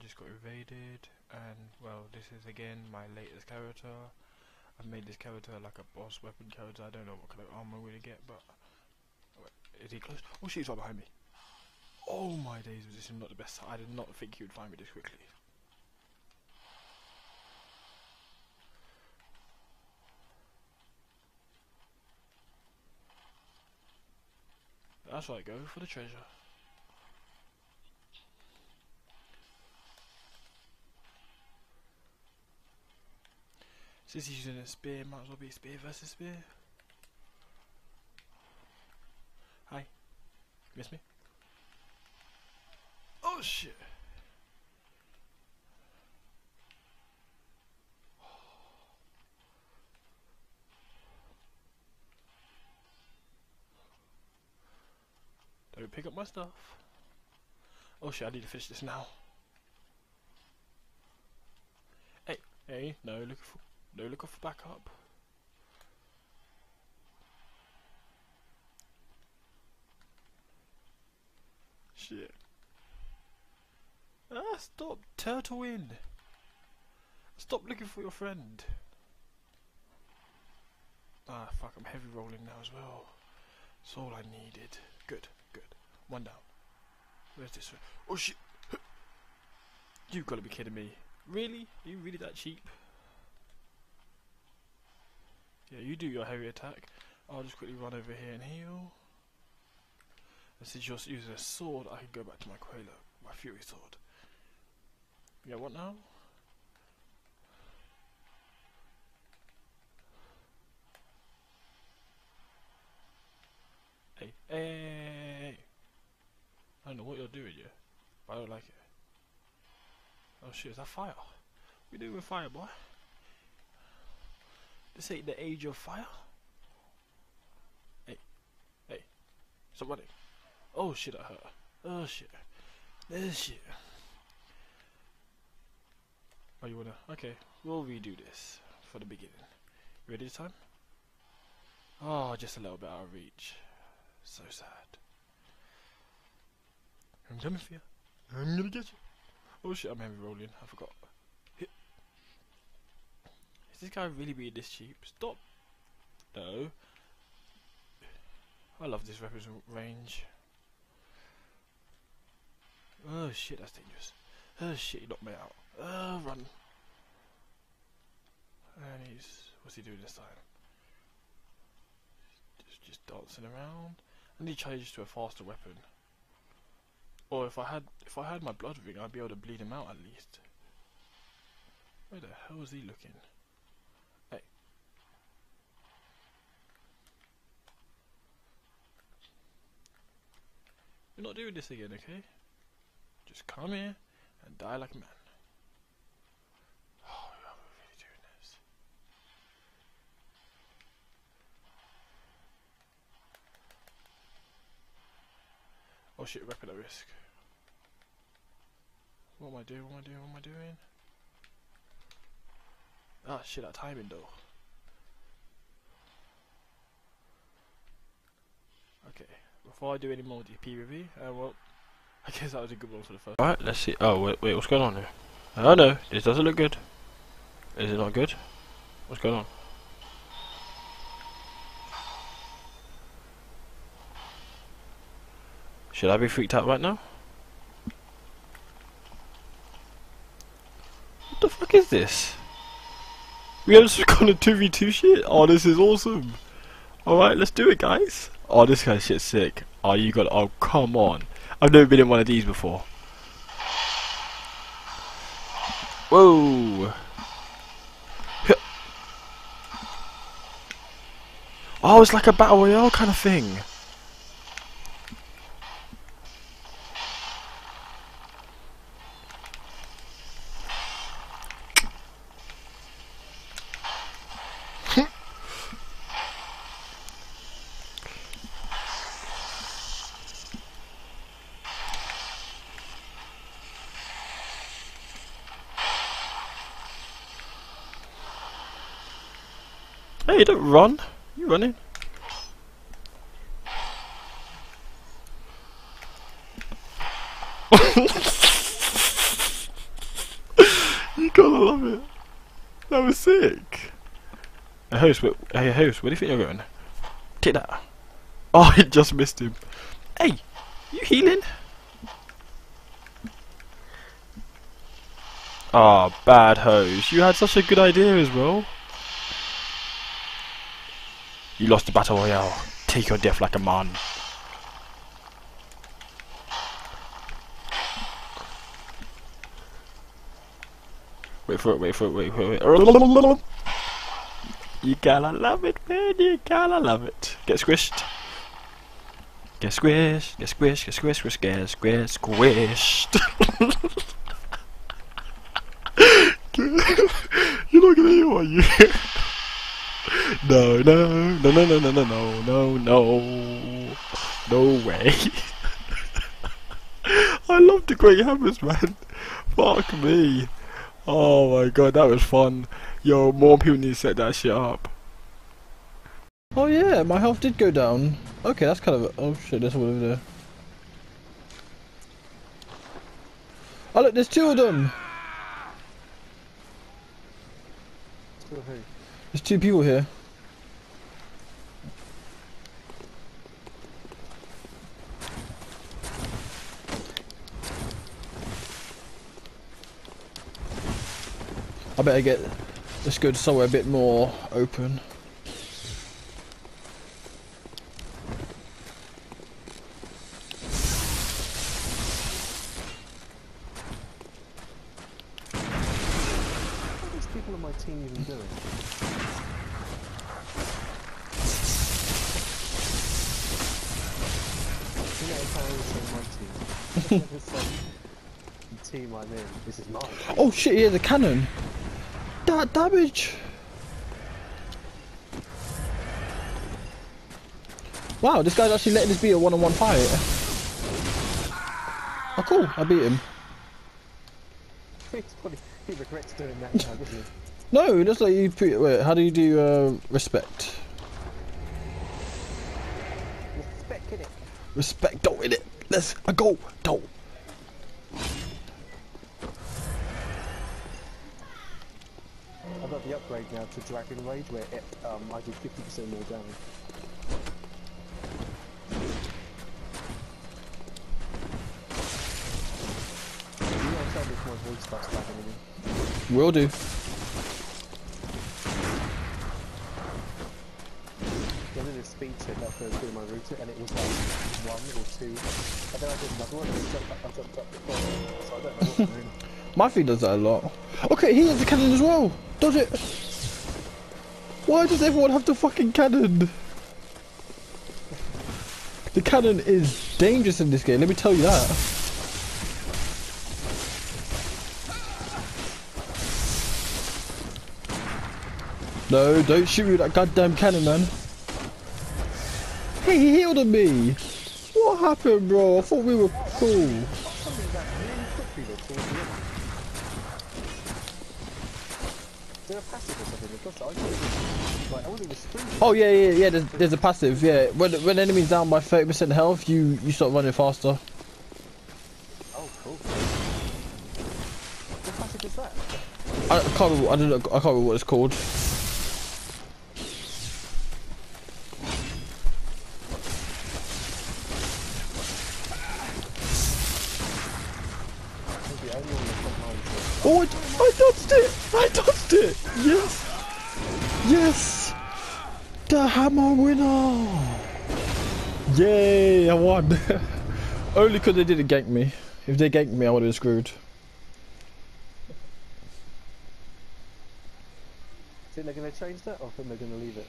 just got invaded, and well, this is again my latest character. I've made this character like a boss weapon character. I don't know what kind of armor I'm going to get, but is he close? Oh shit, he's right behind me. Oh my days, this is not the best. I did not think he would find me this quickly. That's right, go for the treasure. Since he's using a spear, might as well be spear versus spear. Hi. Miss me? Oh shit! Don't pick up my stuff. Oh shit, I need to finish this now. Hey, hey, no looking for, no looking for backup. Shit. Ah, stop turtling. Stop looking for your friend. Ah, fuck, I'm heavy rolling now as well. That's all I needed. Good, good. One down. Where's this one? Oh shit! You gotta be kidding me. Really? Are you really that cheap? Yeah, you do your heavy attack. I'll just quickly run over here and heal. And since you're using a sword, I can go back to my Quela, my Fury Sword. Yeah, what now? Hey, hey! I don't know what you're doing here, but I don't like it. Oh shit, is that fire? What are you doing with fire, boy? This ain't the age of fire. Hey, hey, stop running. Oh shit, that hurt. Oh shit. This shit. Oh, you wanna? Okay, we'll redo this for the beginning. You ready this time? Oh, just a little bit out of reach. So sad. I'm coming for you. I'm gonna get you. Oh shit, I'm heavy rolling. I forgot. Hit. Is this guy really being this cheap? Stop. No. I love this weapon range. Oh shit, that's dangerous. Oh shit, he knocked me out. Oh, run. And he's... what's he doing this time? Just dancing around. And he changes to a faster weapon. Or if I had my blood ring, I'd be able to bleed him out at least. Where the hell is he looking? Hey. We're not doing this again, okay? Just come here and die like a man. Oh, we're really doing this. Oh shit, weapon at risk. What am I doing? What am I doing? What am I doing? Ah shit, that timing though. Okay, before I do any more DP review, well. I guess that was a good one for the first. Alright, let's see. Oh, wait, what's going on here? Oh no, this doesn't look good. Is it not good? What's going on? Should I be freaked out right now? What the fuck is this? We have just gone to 2v2 shit? Oh, this is awesome. Alright, let's do it, guys. Oh, this guy's shit's sick. Oh, you got. Oh, come on. I've never been in one of these before. Whoa! Oh, it's like a battle royale kind of thing. Hey, don't run. You running? love it. That was sick. Hey, host, where do you think you're going? Take that. Oh, it just missed him. Hey, you healing? Ah, oh, bad host. You had such a good idea as well. You lost the battle royale. Take your death like a man. Wait for it, wait for it, wait for it. You gotta love it, man. You gotta love it. Get squished. Get squished. Get squished. Get squished. Squish, get squished. Squished. You're not gonna hear, are you? No, no, no, no, no, no, no, no, no, no way. I love the great hammers, man. Fuck me. Oh my god, that was fun. Yo, more people need to set that shit up. Oh yeah, my health did go down. Okay, that's kind of. Oh shit, there's one over there. Oh look, there's two of them. There's two people here. I better get this good somewhere a bit more open. Oh shit, yeah, the cannon! That damage! Wow, this guy's actually letting this be a one-on-one fight. Oh cool, I beat him. He regrets doing that now, doesn't he? No, just like you put. Wait, how do you do respect? Respect in it. Respect, don't in it. Let's go, don't. I've got the upgrade now to Dragon Rage where it, I do 50% more damage. You know, tell me if my voice starts lagging again. Will do. I did a speed check that first through my router and it was like 1 or 2. And then I did another one and I jumped up before. So I don't know what I'm doing. My feed does that a lot. Okay, he has the cannon as well. Dodge it. Why does everyone have the fucking cannon? The cannon is dangerous in this game, let me tell you that. No, don't shoot me with that goddamn cannon, man. Hey, he healed on me. What happened, bro? I thought we were cool. Oh yeah, yeah, yeah. There's a passive. Yeah, when enemies down by 30% health, you start running faster. Oh, cool. What passive is that? I can't remember what it's called. Oh, I dodged it! I dodged it! Yes! Yes! The hammer winner! Yay, I won! Only because they didn't gank me. If they ganked me, I would have been screwed. Think they're going to change that or think they're going to leave it?